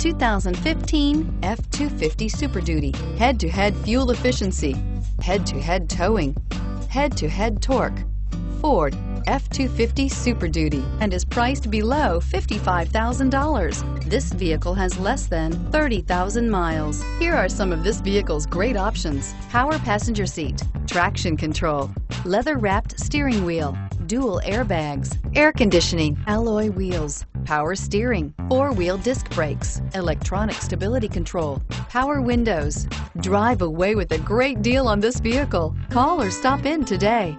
2015 F-250 Super Duty. Head-to-head fuel efficiency, head-to-head towing, head-to-head torque. Ford F-250 Super Duty, and is priced below $55,000. This vehicle has less than 30,000 miles. Here are some of this vehicle's great options: power passenger seat, traction control, leather-wrapped steering wheel, dual airbags, air conditioning, alloy wheels, power steering, four-wheel disc brakes, electronic stability control, power windows. Drive away with a great deal on this vehicle. Call or stop in today.